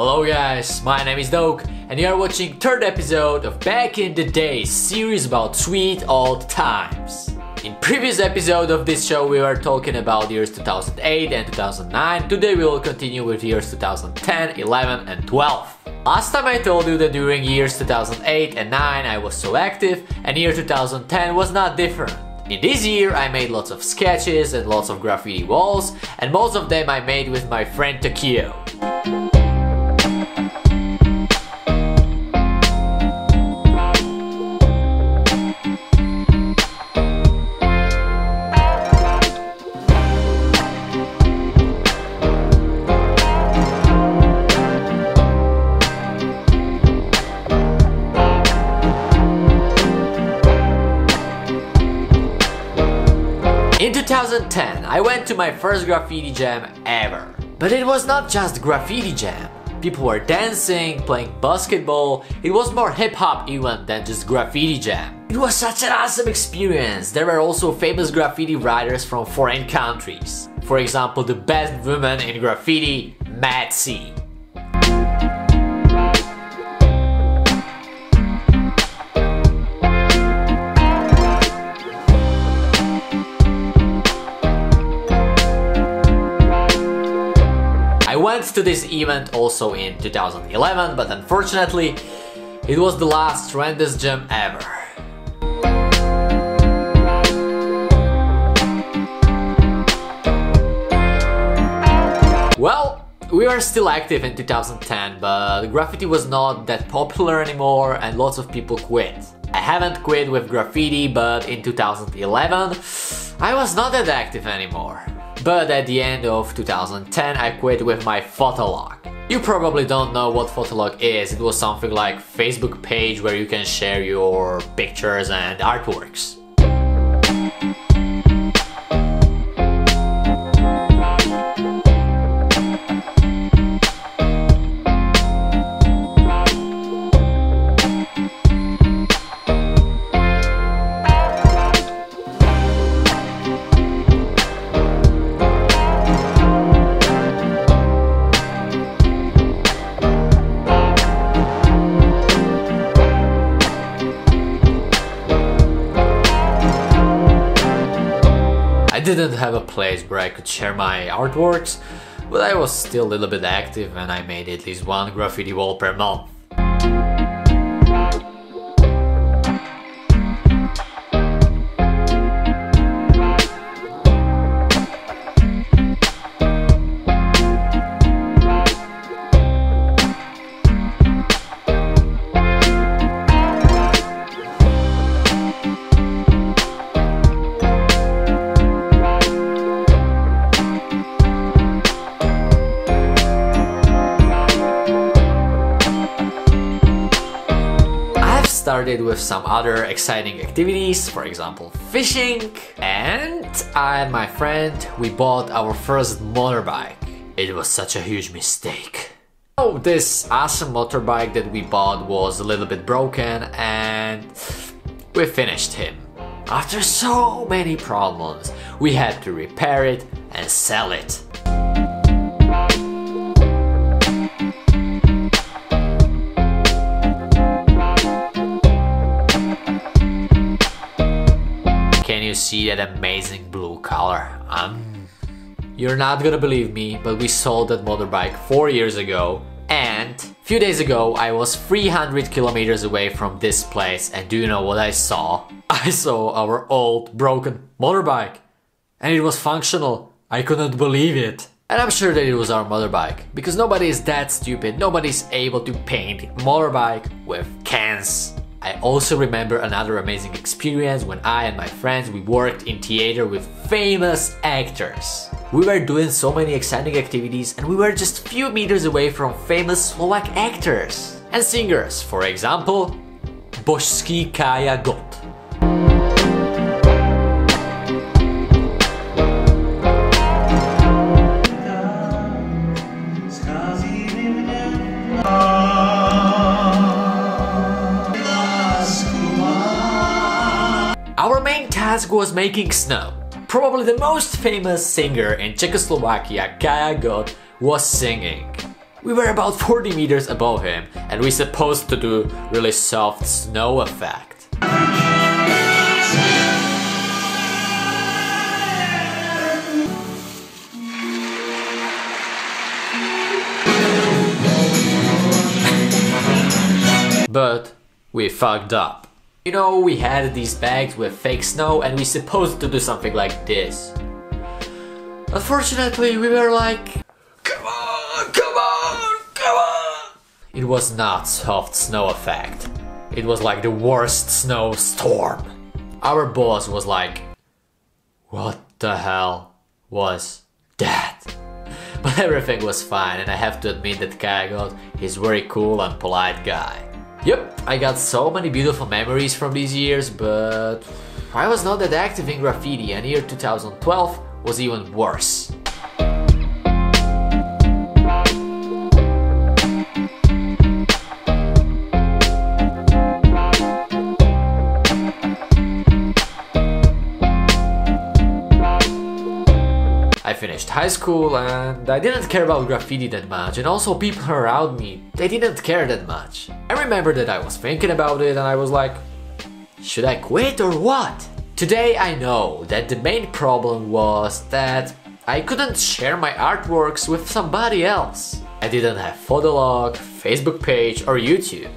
Hello guys, my name is Doke and you are watching third episode of Back in the Day series about sweet old times. In previous episode of this show we were talking about years 2008 and 2009, today we will continue with years 2010, 11 and 12. Last time I told you that during years 2008 and 9 I was so active and year 2010 was not different. In this year I made lots of sketches and lots of graffiti walls and most of them I made with my friend Takio. In 2010, I went to my first graffiti jam ever. But it was not just graffiti jam. People were dancing, playing basketball. It was more hip-hop event than just graffiti jam. It was such an awesome experience. There were also famous graffiti writers from foreign countries. For example, the best woman in graffiti, Mad C. I went to this event also in 2011, but unfortunately, it was the last horrendous jam ever. Well, we were still active in 2010, but graffiti was not that popular anymore and lots of people quit. I haven't quit with graffiti, but in 2011, I was not that active anymore. But at the end of 2010 I quit with my photolog. You probably don't know what photolog is, it was something like Facebook page where you can share your pictures and artworks. I didn't have a place where I could share my artworks, but I was still a little bit active and I made at least one graffiti wall per month. Started with some other exciting activities, for example fishing, and I and my friend we bought our first motorbike. It was such a huge mistake. Oh, this awesome motorbike that we bought was a little bit broken and we finished him. After so many problems we had to repair it and sell it. See that amazing blue color? You're not gonna believe me, but we sold that motorbike 4 years ago, and a few days ago I was 300 kilometers away from this place, and do you know what I saw? I saw our old broken motorbike, and it was functional. I couldn't believe it. And I'm sure that it was our motorbike, because nobody is that stupid, nobody's able to paint motorbike with cans. I also remember another amazing experience when I and my friends we worked in theater with famous actors. We were doing so many exciting activities and we were just a few meters away from famous Slovak actors and singers, for example, Boski Kajagoogoo. Our main task was making snow. Probably the most famous singer in Czechoslovakia, Kaegot, was singing. We were about 40 meters above him, and we're supposed to do really soft snow effect. But we fucked up. You know, we had these bags with fake snow and we supposed to do something like this. Unfortunately, we were like, come on, come on, come on! It was not soft snow effect. It was like the worst snowstorm. Our boss was like, what the hell was that? But everything was fine, and I have to admit that Kaegot is a very cool and polite guy. Yep, I got so many beautiful memories from these years, but I was not that active in graffiti, and year 2012 was even worse. I finished high school and I didn't care about graffiti that much, and also people around me, they didn't care that much. I remember that I was thinking about it and I was like, should I quit or what? Today I know that the main problem was that I couldn't share my artworks with somebody else. I didn't have Photolog, Facebook page or YouTube.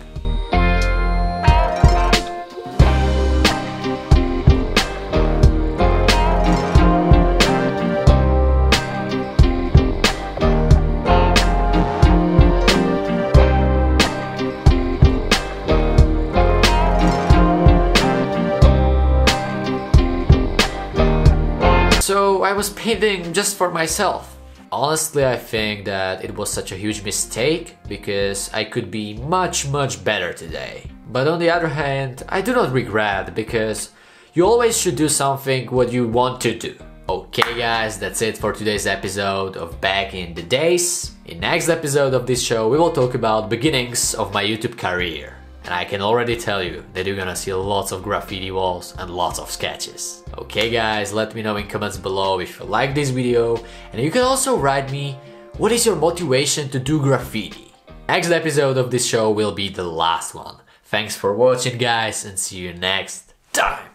So I was painting just for myself. Honestly, I think that it was such a huge mistake because I could be much better today. But on the other hand, I do not regret, because you always should do something what you want to do. Okay guys, that's it for today's episode of Back in the Days. In next episode of this show, we will talk about beginnings of my YouTube career. And I can already tell you that you're gonna see lots of graffiti walls and lots of sketches. Okay guys, let me know in comments below if you like this video, and you can also write me what is your motivation to do graffiti. Next episode of this show will be the last one. Thanks for watching guys, and see you next time!